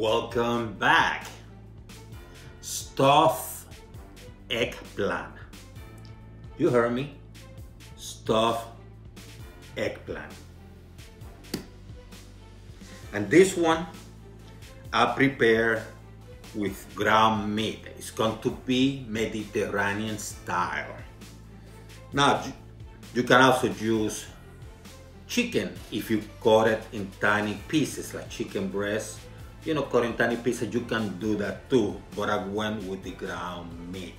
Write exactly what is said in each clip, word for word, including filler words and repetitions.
Welcome back. Stuffed eggplant. You heard me. Stuffed eggplant. And this one I prepare with ground meat. It's going to be Mediterranean style. Now you can also use chicken if you cut it in tiny pieces, like chicken breast, you know, cut in tiny pieces, you can do that too, but I went with the ground meat.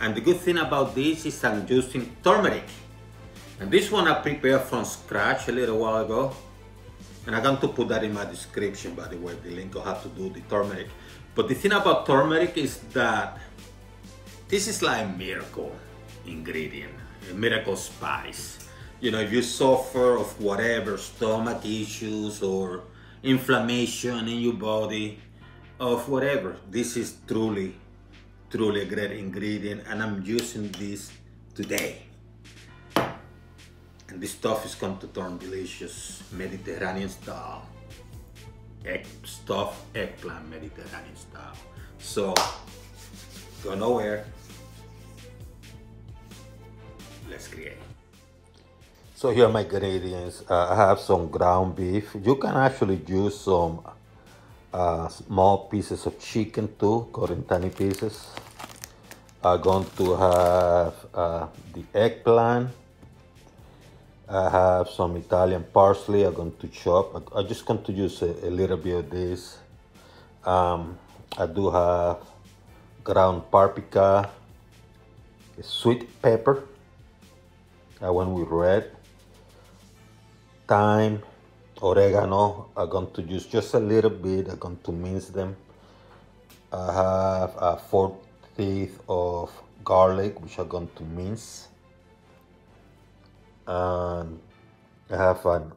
And the good thing about this is I'm using turmeric. And this one I prepared from scratch a little while ago. And I'm going to put that in my description, by the way, the link on how to do the turmeric. But the thing about turmeric is that this is like a miracle ingredient, a miracle spice. You know, if you suffer of whatever, stomach issues or inflammation in your body, of whatever, this is truly, truly a great ingredient, and I'm using this today. And this stuff is going to turn delicious, Mediterranean style. Egg, stuffed eggplant, Mediterranean style. So, go nowhere. Let's create. So here are my ingredients. Uh, I have some ground beef. You can actually use some uh, small pieces of chicken too, cut in tiny pieces. I'm going to have uh, the eggplant. I have some Italian parsley I'm going to chop. I'm just going to use a, a little bit of this. Um, I do have ground paprika, sweet pepper. I went with red. Thyme, oregano, I'm going to use just a little bit. I'm going to mince them. I have a four-fifth of garlic, which I'm going to mince. And I have an,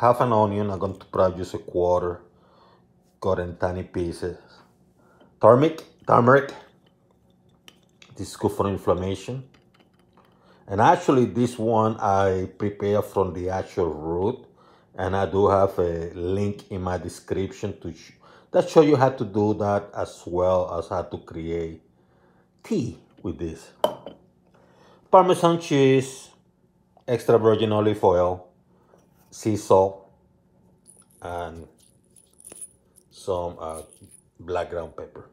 half an onion, I'm going to probably use a quarter, cut in tiny pieces. Turmeric, turmeric, this is good for inflammation. And actually this one I prepare from the actual root, and I do have a link in my description to sh that show you how to do that, as well as how to create tea with this. Parmesan cheese, extra virgin olive oil, sea salt, and some uh, black ground pepper.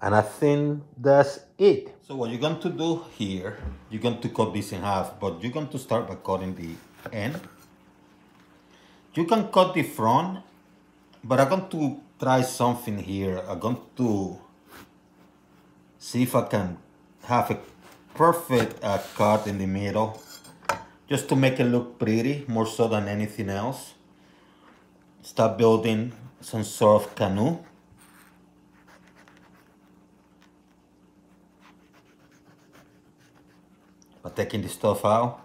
And I think that's it. So what you're going to do here, you're going to cut this in half, but you're going to start by cutting the end. You can cut the front, but I'm going to try something here. I'm going to see if I can have a perfect uh, cut in the middle, just to make it look pretty, more so than anything else. Start building some sort of canoe. By taking the stuff out.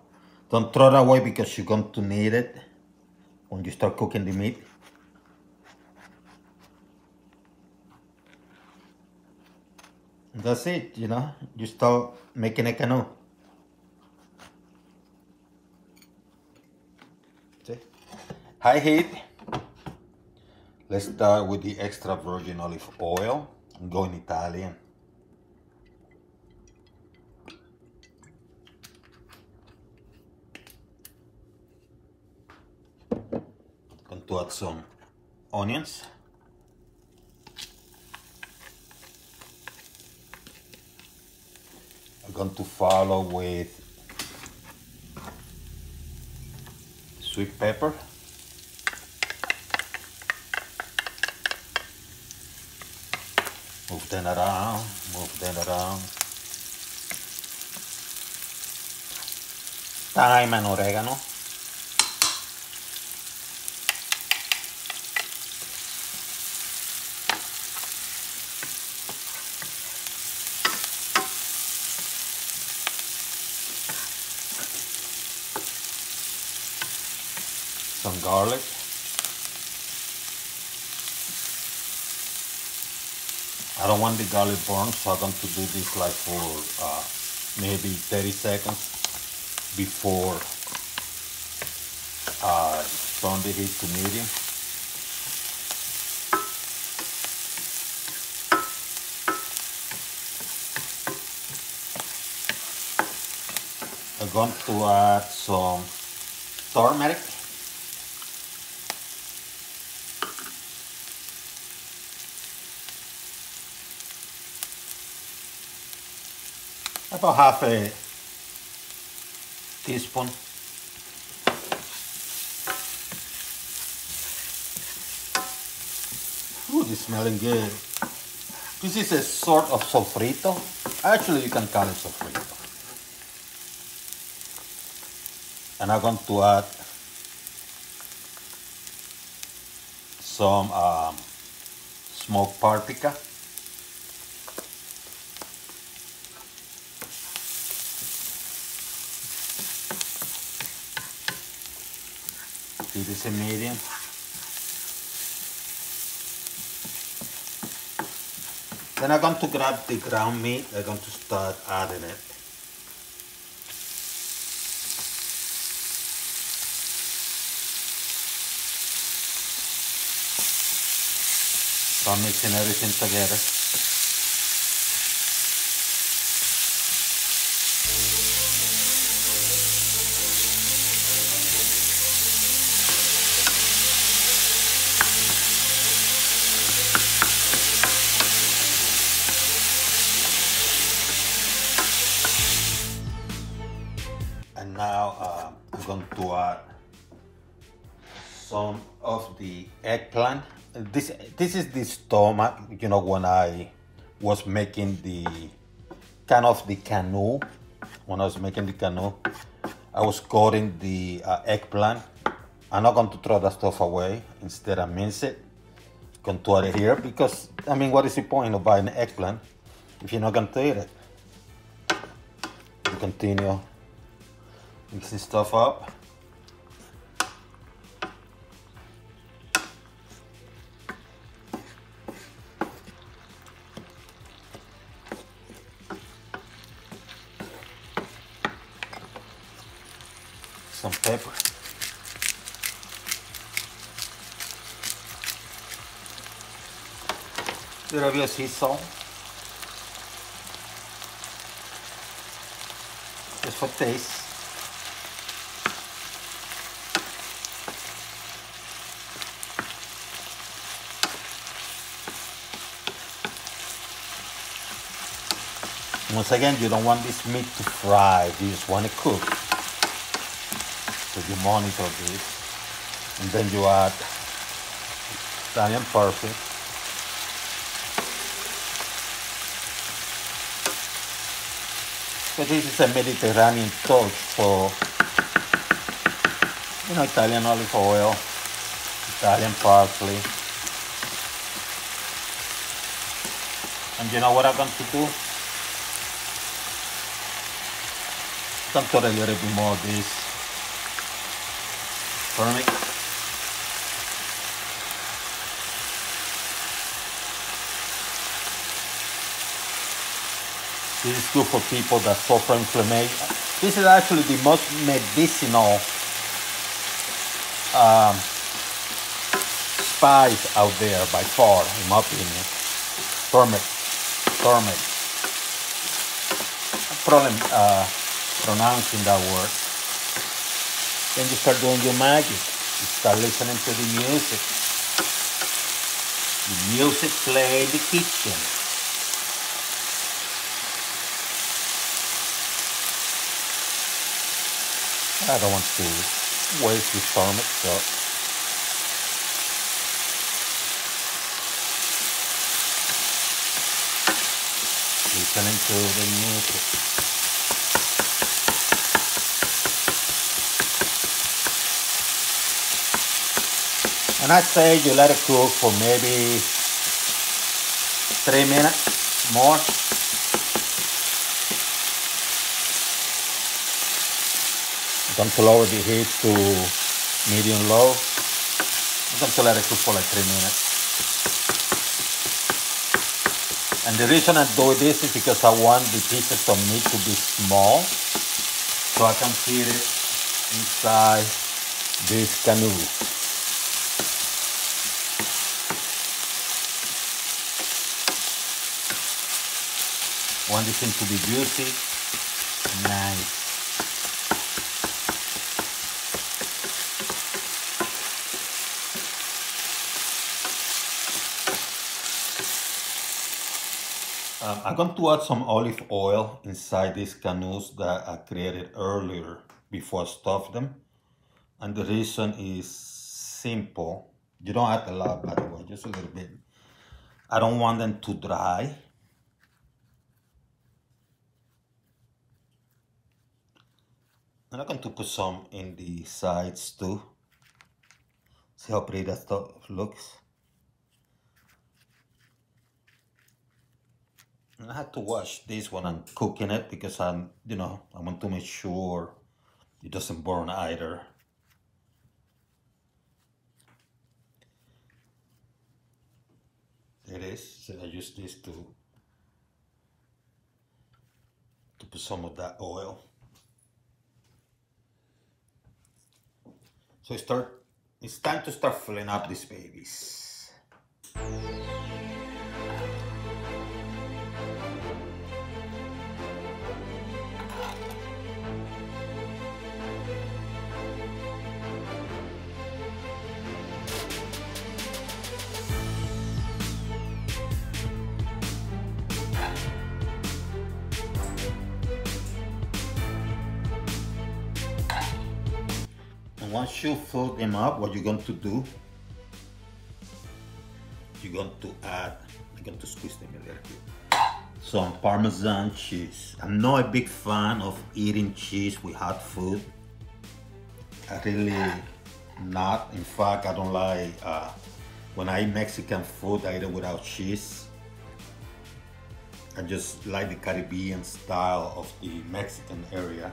Don't throw it away, because you're going to need it when you start cooking the meat. And that's it, you know, you start making a canoe. See? High heat. Let's start with the extra virgin olive oil. I'm going Italian. To add some onions. I'm going to follow with sweet pepper. Move them around, move them around. Thyme and oregano. Some garlic. I don't want the garlic burnt, so I'm going to do this like for uh, maybe thirty seconds before I turn the heat to medium. I'm going to add some turmeric. About half a teaspoon. Ooh, this is smelling good. This is a sort of sofrito. Actually, you can call it sofrito. And I'm going to add some um, smoked paprika. Give this a medium. Then I'm going to grab the ground meat. I'm going to start adding it. So I'm mixing everything together. And now uh, I'm going to add some of the eggplant. This this is the stomach, you know, when I was making the kind of the canoe, when I was making the canoe, I was cutting the uh, eggplant. I'm not going to throw that stuff away. Instead, I mince it, going to add it here because, I mean, what is the point of buying an eggplant if you're not going to eat it? You continue mixing stuff up. Some pepper. A little bit of sea salt. Just for taste. Once again, you don't want this meat to fry, you just want it cooked. So you monitor this, and then you add Italian perfect. So this is a Mediterranean touch for, you know, Italian olive oil, Italian parsley. And you know what I'm going to do? I'm going to add a little bit more of this. Turmeric. This is good for people that suffer inflammation. This is actually the most medicinal um, spice out there by far, in my opinion. Turmeric, turmeric. I'm probably uh, pronouncing that word. Then you start doing your magic. You start listening to the music. The music play in the kitchen. I don't want to waste the stomach, so listening to the music. And I say you let it cook for maybe three minutes more. I'm going to lower the heat to medium low. I'm going to let it cook for like three minutes. And the reason I do this is because I want the pieces of meat to be small, so I can fit it inside this canoe. Want this thing to be juicy, nice. Um, I'm going to add some olive oil inside these canoes that I created earlier before I stuffed them. And the reason is simple. You don't add a lot, by the way, just a little bit. I don't want them to dry. And I'm going to put some in the sides too. See how pretty that stuff looks. And I had to wash this when I'm cooking it because I'm, you know, I want to make sure it doesn't burn either. There it is. So I use this to to put some of that oil. So start. It's time to start filling up these babies. Once you fill them up, what you're going to do, you're going to add, I'm going to squeeze them a little bit, some Parmesan cheese. I'm not a big fan of eating cheese with hot food. I really not. In fact, I don't like, uh, when I eat Mexican food, I eat it without cheese. I just like the Caribbean style of the Mexican area.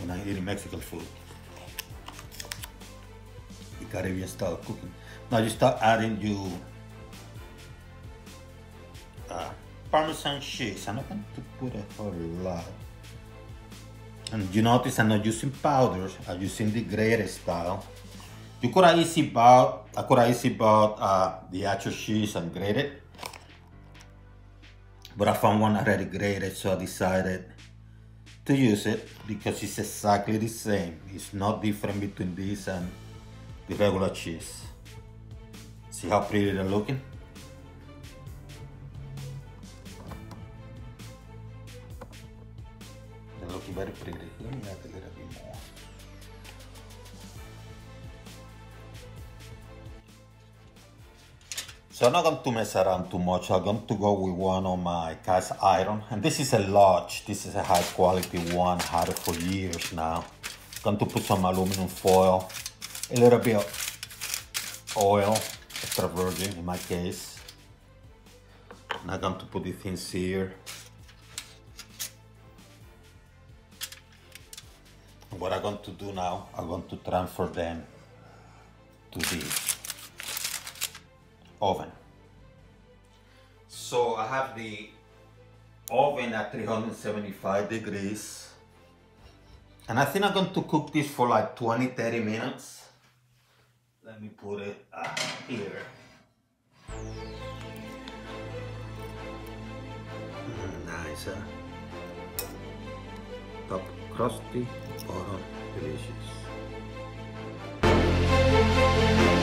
When I eat Mexican food, the Caribbean style cooking. Now you start adding your uh, Parmesan cheese. I'm not going to put a whole lot. And you notice I'm not using powders. I'm using the grated style. You could have easily bought, I could have easily bought uh, the actual cheese and grated, but I found one already grated, so I decided to use it because it's exactly the same. It's not different between this and the regular cheese. See how pretty they're looking? They're looking very pretty. Let me add a little bit more. So I'm not going to mess around too much. I'm going to go with one of my cast iron. And this is a large. This is a high quality one. Had it for years now. I'm going to put some aluminum foil. A little bit of oil. Extra virgin in my case. And I'm going to put the things here. And what I'm going to do now, I'm going to transfer them to the oven. So I have the oven at three hundred seventy-five degrees, and I think I'm going to cook this for like twenty to thirty minutes. Let me put it up here. Mm, nice, huh? Top crusty, bottom delicious.